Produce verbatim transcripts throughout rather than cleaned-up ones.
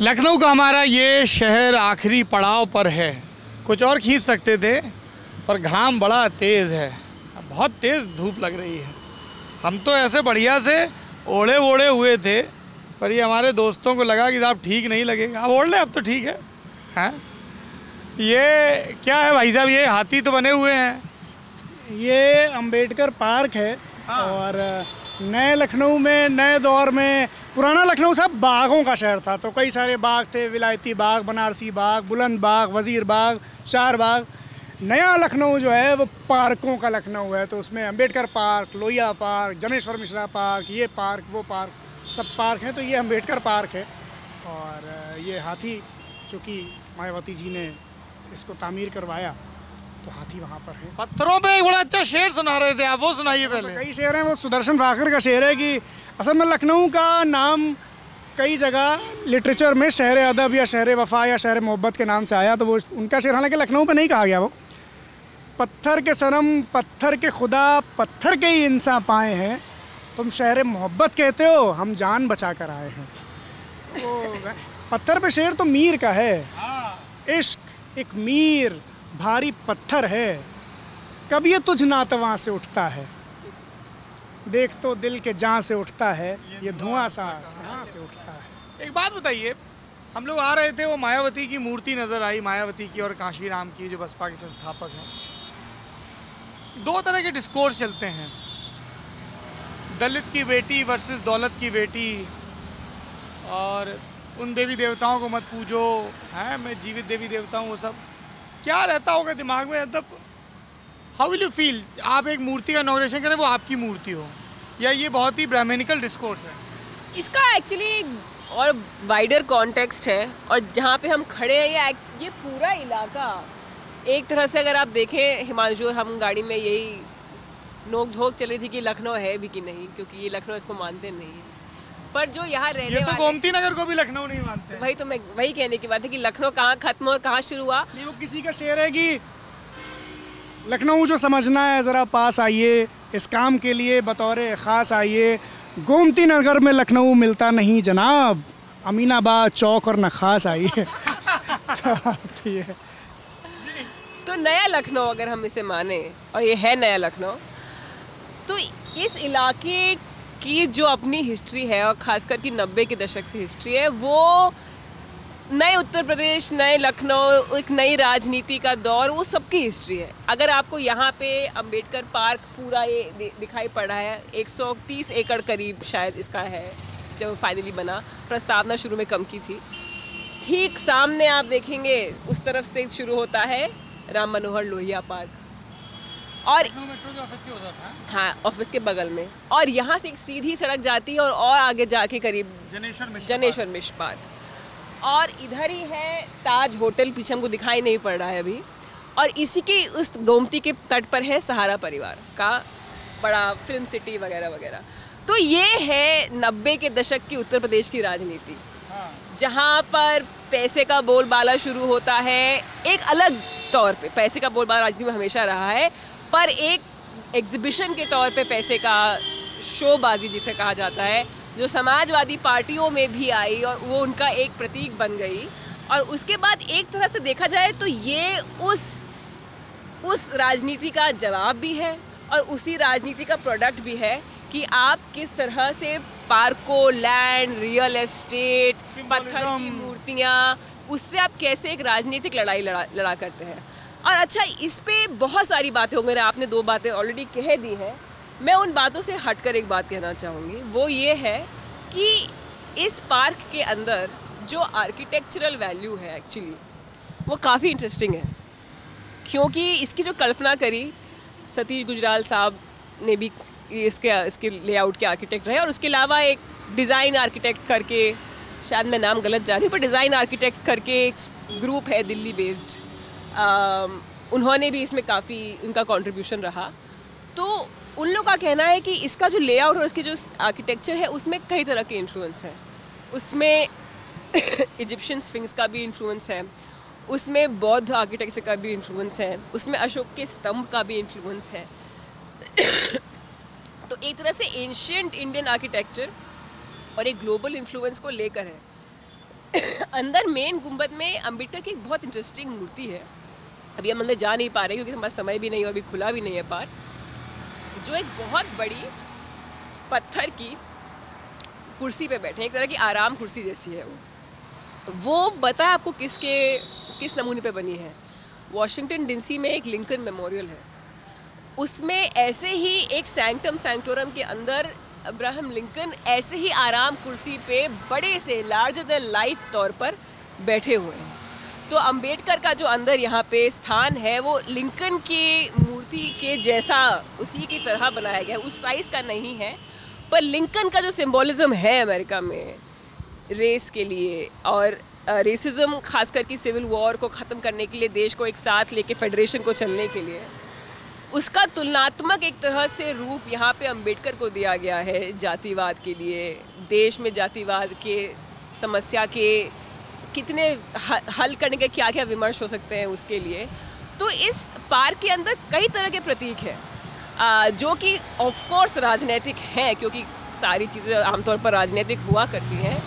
लखनऊ का हमारा ये शहर आखिरी पड़ाव पर है। कुछ और खींच सकते थे पर घाम बड़ा तेज़ है, बहुत तेज़ धूप लग रही है। हम तो ऐसे बढ़िया से ओढ़े ओढ़े हुए थे पर ये हमारे दोस्तों को लगा कि साहब ठीक नहीं लगेगा, आप ओढ़ लें, अब तो ठीक है। हाँ, ये क्या है भाई साहब? ये हाथी तो बने हुए हैं। ये अंबेडकर पार्क है। हाँ। और नए लखनऊ में, नए दौर में, पुराना लखनऊ साहब बागों का शहर था, तो कई सारे बाग थे, विलायती बाग, बनारसी बाग, बुलंद बाग, वज़ीर बाग, चार बाग। नया लखनऊ जो है वो पार्कों का लखनऊ है, तो उसमें Ambedkar park, Lohia park, Janeshwar Mishra park, ये पार्क वो पार्क सब पार्क हैं। तो ये अंबेडकर पार्क है और ये हाथी, चूँकि मायावती जी ने इसको तामीर करवाया तो हाथी वहाँ पर है। पत्थरों पे एक बड़ा अच्छा शेर सुना रहे थे आप, वो सुनाइए पहले। कई शेर हैं, वो सुदर्शन भाकर का शेर है कि असल में लखनऊ का नाम कई जगह लिटरेचर में शहर अदब या शहर वफा या शहर मोहब्बत के नाम से आया, तो वो उनका शेर, हालांकि लखनऊ पे नहीं कहा गया वो। पत्थर के सनम, पत्थर के खुदा, पत्थर के ही इंसान पाए हैं, तुम शहर मोहब्बत कहते हो, हम जान बचा कर आए हैं। तो पत्थर पे शेर तो मीर का है, इश्क एक मीर भारी पत्थर है, कब ये तुझ नातवां से उठता है, देख तो दिल के जान से उठता है, ये धुआं सा कहाँ से उठता है। एक बात बताइए, हम लोग आ रहे थे, वो मायावती की मूर्ति नज़र आई, मायावती की और कांशी राम की जो बसपा के संस्थापक हैं। दो तरह के डिस्कोर्स चलते हैं, दलित की बेटी वर्सेस दौलत की बेटी, और उन देवी देवताओं को मत पूजो, हैं मैं जीवित देवी देवता हूँ, वो सब क्या रहता होगा दिमाग में। मतलब हाउ विल यू फील, आप एक मूर्ति का इनॉग्रेशन करें, वो आपकी मूर्ति हो, या ये बहुत ही ब्राह्मणिकल डिस्कोर्स है इसका। एक्चुअली और वाइडर कॉन्टेक्स्ट है, और जहाँ पे हम खड़े हैं ये ये पूरा इलाका एक तरह से अगर आप देखें, हिमांशु हम गाड़ी में यही नोक झोंक चल रही थी कि लखनऊ है भी कि नहीं, क्योंकि ये लखनऊ इसको मानते नहीं है, पर जो यहाँ रहने वाले, ये तो गोमती नगर को भी लखनऊ नहीं मानते। वही तो मैं वही कहने की बात है कि लखनऊ कहाँ खत्म और कहाँ शुरू हुआ। वो किसी का शेर है कि लखनऊ जो समझना है ज़रा पास आइए, इस काम के लिए बतौर ख़ास आइए, गोमती नगर में लखनऊ मिलता नहीं जनाब, अमीनाबाद चौक और नखास आइए। तो नया लखनऊ अगर हम इसे माने, और ये है नया लखनऊ, तो इस इलाके कि जो अपनी हिस्ट्री है, और ख़ासकर कि नब्बे के दशक से हिस्ट्री है, वो नए उत्तर प्रदेश, नए लखनऊ, एक नई राजनीति का दौर, वो सबकी हिस्ट्री है। अगर आपको यहाँ पे अंबेडकर पार्क पूरा ये दिखाई पड़ा है, एक सौ तीस एकड़ करीब शायद इसका है जब फाइनली बना, प्रस्तावना शुरू में कम की थी। ठीक सामने आप देखेंगे उस तरफ से शुरू होता है राम मनोहर लोहिया पार्क, और ऑफिस के उधर, हाँ ऑफिस के बगल में, और यहाँ से एक सीधी सड़क जाती है और और आगे जाके करीब जनेश्वर मिश्र जनेश्वर मिश्र पार्क, और इधर ही है ताज होटल, पीछे हमको दिखाई नहीं पड़ रहा है अभी, और इसी के उस गोमती के तट पर है सहारा परिवार का बड़ा फिल्म सिटी वगैरह वगैरह। तो ये है नब्बे के दशक की उत्तर प्रदेश की राजनीति, जहाँ पर पैसे का बोलबाला शुरू होता है, एक अलग तौर पर पैसे का बोलबाला राजनीति में हमेशा रहा है, पर एक एग्जिबिशन के तौर पे पैसे का शोबाजी जिसे कहा जाता है, जो समाजवादी पार्टियों में भी आई और वो उनका एक प्रतीक बन गई। और उसके बाद एक तरह से देखा जाए तो ये उस उस राजनीति का जवाब भी है और उसी राजनीति का प्रोडक्ट भी है कि आप किस तरह से पार्कों, लैंड, रियल एस्टेट, पत्थर की मूर्तियाँ, उससे आप कैसे एक राजनीतिक लड़ाई लड़ा लड़ा करते हैं। और अच्छा, इस पे बहुत सारी बातें होंगी, आपने दो बातें ऑलरेडी कह दी हैं, मैं उन बातों से हटकर एक बात कहना चाहूँगी, वो ये है कि इस पार्क के अंदर जो आर्किटेक्चरल वैल्यू है एक्चुअली वो काफ़ी इंटरेस्टिंग है, क्योंकि इसकी जो कल्पना करी सतीश गुजराल साहब ने भी, इसके इसके लेआउट के आर्किटेक्ट रहे, और उसके अलावा एक डिज़ाइन आर्किटेक्ट करके, शायद मैं नाम गलत जान रही हूँ, पर डिज़ाइन आर्किटेक्ट करके एक ग्रुप है दिल्ली बेस्ड, Uh, उन्होंने भी इसमें काफ़ी उनका कंट्रीब्यूशन रहा। तो उन लोगों का कहना है कि इसका जो लेआउट और इसकी जो आर्किटेक्चर है उसमें कई तरह के इन्फ्लुएंस है, उसमें इजिप्शियन स्फिंक्स का भी इन्फ्लुएंस है, उसमें बौद्ध आर्किटेक्चर का भी इन्फ्लुएंस है, उसमें अशोक के स्तंभ का भी इन्फ्लुएंस है। तो एक तरह से एंशिएंट इंडियन आर्किटेक्चर और एक ग्लोबल इन्फ्लुएंस को लेकर है। अंदर मेन गुंबद में अम्बेडकर की एक बहुत इंटरेस्टिंग मूर्ति है। अभी हम अंदर जा नहीं पा रहे क्योंकि हमारा समय भी नहीं है, अभी खुला भी नहीं है पार्क। जो एक बहुत बड़ी पत्थर की कुर्सी पे बैठे, एक तरह की आराम कुर्सी जैसी है वो। वो पता है आपको किसके किस नमूने पे बनी है? वाशिंगटन डीसी में एक लिंकन मेमोरियल है, उसमें ऐसे ही एक सैंक्टम सैंक्टोरम के अंदर अब्राहम लिंकन ऐसे ही आराम कुर्सी पे बड़े से लार्जर देन लाइफ तौर पर बैठे हुए हैं। तो अंबेडकर का जो अंदर यहाँ पे स्थान है वो लिंकन की मूर्ति के जैसा उसी की तरह बनाया गया है। उस साइज़ का नहीं है, पर लिंकन का जो सिंबॉलिज्म है अमेरिका में रेस के लिए और रेसिज्म, खास करके सिविल वॉर को ख़त्म करने के लिए, देश को एक साथ लेके फेडरेशन को चलने के लिए, उसका तुलनात्मक एक तरह से रूप यहाँ पे अंबेडकर को दिया गया है। जातिवाद के लिए, देश में जातिवाद के समस्या के कितने हल करने के क्या क्या विमर्श हो सकते हैं उसके लिए। तो इस पार्क के अंदर कई तरह के प्रतीक हैं जो कि ऑफकोर्स राजनीतिक हैं, क्योंकि सारी चीज़ें आमतौर पर राजनीतिक हुआ करती हैं,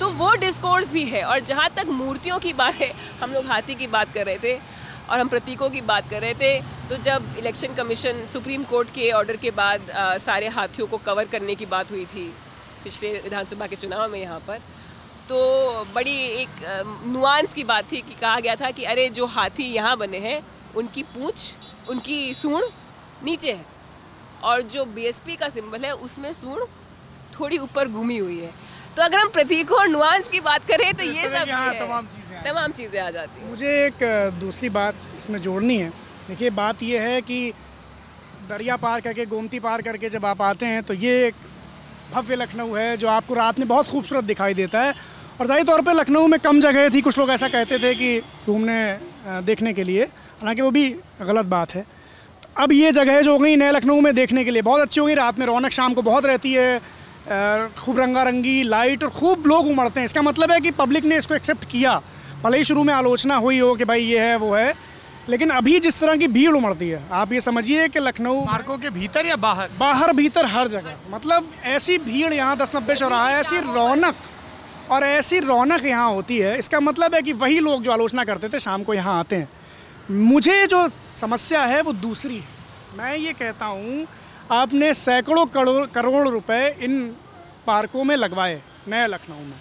तो वो डिस्कोर्स भी है। और जहाँ तक मूर्तियों की बात है, हम लोग हाथी की बात कर रहे थे और हम प्रतीकों की बात कर रहे थे, तो जब इलेक्शन कमीशन सुप्रीम कोर्ट के ऑर्डर के बाद आ, सारे हाथियों को कवर करने की बात हुई थी पिछले विधानसभा के चुनाव में यहाँ पर, तो बड़ी एक नुआंस की बात थी कि कहा गया था कि अरे जो हाथी यहाँ बने हैं उनकी पूँछ, उनकी सूंड नीचे है और जो बीएसपी का सिंबल है उसमें सूंड थोड़ी ऊपर घूमी हुई है। तो अगर हम प्रतीकों और नुआंस की बात करें तो ये सब तमाम चीज़ें तमाम चीज़ें आ जाती हैं। मुझे एक दूसरी बात इसमें जोड़नी है। देखिए, बात ये है कि दरिया पार करके, गोमती पार करके जब आप आते हैं तो ये एक भव्य लखनऊ है जो आपको रात में बहुत खूबसूरत दिखाई देता है। और ज़ाहिर तौर पे लखनऊ में कम जगह थी, कुछ लोग ऐसा कहते थे कि घूमने देखने के लिए, हालांकि वो भी गलत बात है। अब ये जगह जो हो गई नए लखनऊ में देखने के लिए बहुत अच्छी हो गई, रात में रौनक शाम को बहुत रहती है, खूब रंगा रंगी लाइट और खूब लोग उमड़ते हैं। इसका मतलब है कि पब्लिक ने इसको एक्सेप्ट किया, भले ही शुरू में आलोचना हुई हो कि भाई ये है वो है, लेकिन अभी जिस तरह की भीड़ उमड़ती है, आप ये समझिए कि लखनऊ पार्कों के भीतर या बाहर बाहर भीतर हर जगह, मतलब ऐसी भीड़ यहाँ दस नब्बे चौराहा, ऐसी रौनक और ऐसी रौनक यहाँ होती है। इसका मतलब है कि वही लोग जो आलोचना करते थे शाम को यहाँ आते हैं। मुझे जो समस्या है वो दूसरी है। मैं ये कहता हूँ, आपने सैकड़ों करोड़ करोड़ रुपए इन पार्कों में लगवाए नए लखनऊ में।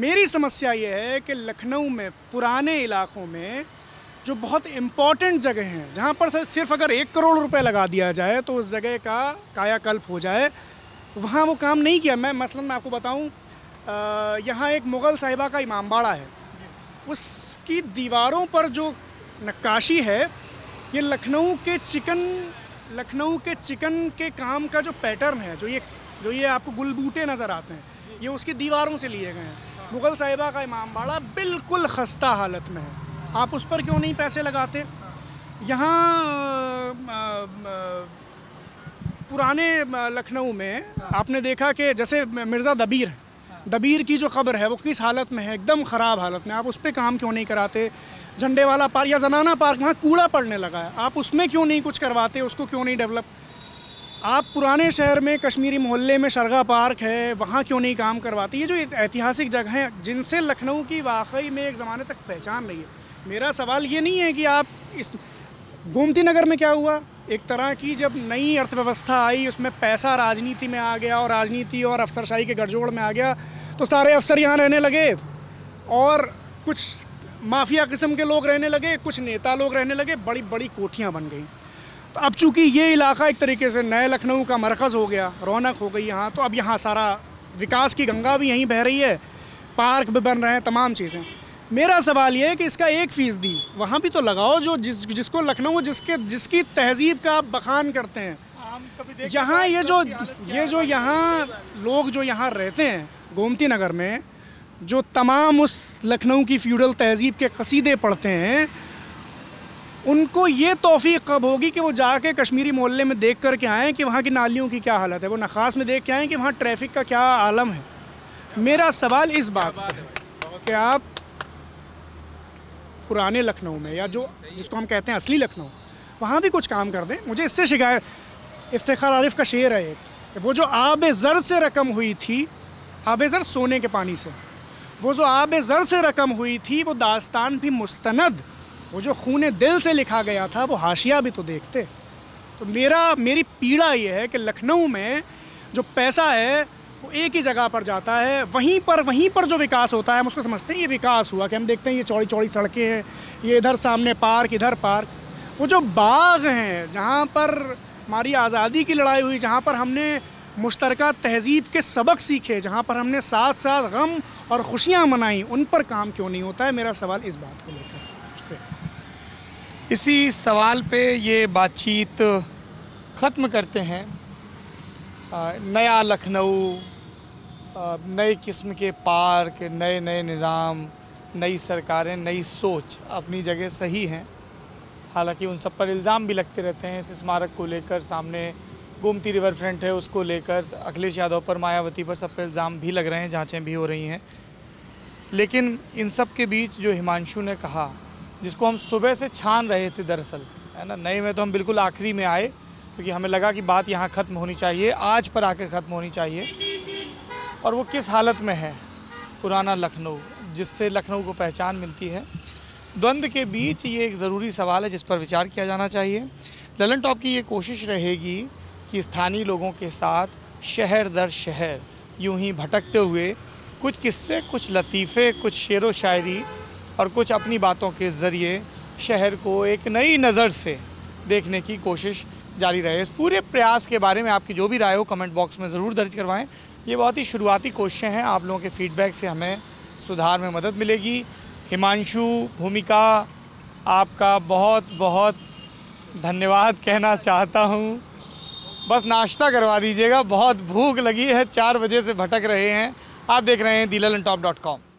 मेरी समस्या ये है कि लखनऊ में पुराने इलाकों में जो बहुत इम्पॉर्टेंट जगह हैं, जहाँ पर सिर्फ अगर एक करोड़ रुपए लगा दिया जाए तो उस जगह का कायाकल्प हो जाए, वहाँ वो काम नहीं किया। मैं मसलन मैं आपको बताऊँ, यहाँ एक मुग़ल साहिबा का इमामबाड़ा है, उसकी दीवारों पर जो नक्काशी है, ये लखनऊ के चिकन लखनऊ के चिकन के काम का जो पैटर्न है, जो ये जो ये आपको गुलबूटे नज़र आते हैं, ये उसकी दीवारों से लिए गए हैं। मुग़ल साहिबा का इमामबाड़ा बिल्कुल खस्ता हालत में है, आप उस पर क्यों नहीं पैसे लगाते? यहाँ पुराने लखनऊ में आपने देखा कि जैसे मिर्ज़ा दबीर है, दबीर की जो ख़बर है वो किस हालत में है, एकदम ख़राब हालत में, आप उस पर काम क्यों नहीं कराते? झंडे वाला पार्क या जनाना पार्क, वहाँ कूड़ा पड़ने लगा है, आप उसमें क्यों नहीं कुछ करवाते, उसको क्यों नहीं डेवलप? आप पुराने शहर में कश्मीरी मोहल्ले में शर्गा पार्क है, वहाँ क्यों नहीं काम करवाते? ये जो ऐतिहासिक जगह हैं जिनसे लखनऊ की वाकई में एक ज़माने तक पहचान रही है। मेरा सवाल ये नहीं है कि आप इस गोमती नगर में क्या हुआ, एक तरह की जब नई अर्थव्यवस्था आई उसमें पैसा राजनीति में आ गया और राजनीति और अफसरशाही के गठजोड़ में आ गया, तो सारे अफसर यहाँ रहने लगे और कुछ माफिया किस्म के लोग रहने लगे, कुछ नेता लोग रहने लगे, बड़ी बड़ी कोठियाँ बन गई। तो अब चूँकि ये इलाका एक तरीके से नए लखनऊ का मरकज़ हो गया, रौनक हो गई यहाँ, तो अब यहाँ सारा विकास की गंगा भी यहीं बह रही है, पार्क भी बन रहे हैं, तमाम चीज़ें। मेरा सवाल ये है कि इसका एक फ़ीसदी वहाँ भी तो लगाओ जो जिस जिसको लखनऊ जिसके जिसकी तहजीब का आप बखान करते हैं। यहाँ ये जो ये जो यहाँ लोग जो यहाँ रहते हैं गोमती नगर में, जो तमाम उस लखनऊ की फ्यूडल तहजीब के कसीदे पढ़ते हैं, उनको ये तौफीक कब होगी कि वो जाके कश्मीरी मोहल्ले में देख कर के आएँ कि वहाँ की नालियों की क्या हालत है, वो नखास में देख के आएँ कि वहाँ ट्रैफिक का क्या आलम है। मेरा सवाल इस बात पर है कि आप पुराने लखनऊ में या जो जिसको हम कहते हैं असली लखनऊ, वहाँ भी कुछ काम कर दें। मुझे इससे शिकायत, इफ्तिखार आरिफ का शेर है एक, वो जो आब ज़र से रकम हुई थी, आब ज़र सोने के पानी से, वो जो आब ज़र से रकम हुई थी वो दास्तान भी मुस्तनद, वो जो खून दिल से लिखा गया था वो हाशिया भी तो देखते। तो मेरा मेरी पीड़ा ये है कि लखनऊ में जो पैसा है वो एक ही जगह पर जाता है, वहीं पर वहीं पर जो विकास होता है हम उसको समझते हैं ये विकास हुआ, कि हम देखते हैं ये चौड़ी चौड़ी सड़कें हैं, ये इधर सामने पार्क इधर पार्क। वो जो बाग हैं जहाँ पर हमारी आज़ादी की लड़ाई हुई, जहाँ पर हमने मुश्तरका तहजीब के सबक सीखे, जहाँ पर हमने साथ साथ गम और खुशियाँ मनाई, उन पर काम क्यों नहीं होता है? मेरा सवाल इस बात को लेकर। शुक्रिया। इसी सवाल पे ये बातचीत ख़त्म करते हैं। नया लखनऊ, नए किस्म के पार्क, नए नए निज़ाम, नई सरकारें, नई सोच अपनी जगह सही हैं, हालांकि उन सब पर इल्ज़ाम भी लगते रहते हैं। इस स्मारक को लेकर, सामने गोमती रिवर फ्रंट है उसको लेकर, अखिलेश यादव पर, मायावती पर, सब पर इल्ज़ाम भी लग रहे हैं, जांचें भी हो रही हैं। लेकिन इन सब के बीच जो हिमांशु ने कहा, जिसको हम सुबह से छान रहे थे दरअसल, है ना, नए में तो हम बिल्कुल आखिरी में आए क्योंकि हमें लगा कि बात यहाँ ख़त्म होनी चाहिए, आज पर आकर ख़त्म होनी चाहिए। और वो किस हालत में है पुराना लखनऊ, जिससे लखनऊ को पहचान मिलती है। द्वंद्व के बीच ये एक ज़रूरी सवाल है जिस पर विचार किया जाना चाहिए। ललन टॉप की ये कोशिश रहेगी कि स्थानीय लोगों के साथ शहर दर शहर यूं ही भटकते हुए कुछ किस्से, कुछ लतीफ़े, कुछ शेर व शायरी और कुछ अपनी बातों के ज़रिए शहर को एक नई नज़र से देखने की कोशिश जारी रहे। इस पूरे प्रयास के बारे में आपकी जो भी राय हो कमेंट बॉक्स में ज़रूर दर्ज करवाएं। ये बहुत ही शुरुआती कोशिशें हैं, आप लोगों के फीडबैक से हमें सुधार में मदद मिलेगी। हिमांशु, भूमिका, आपका बहुत बहुत धन्यवाद कहना चाहता हूँ। बस नाश्ता करवा दीजिएगा, बहुत भूख लगी है, चार बजे से भटक रहे हैं। आप देख रहे हैं द लल्लनटॉप डॉट कॉम।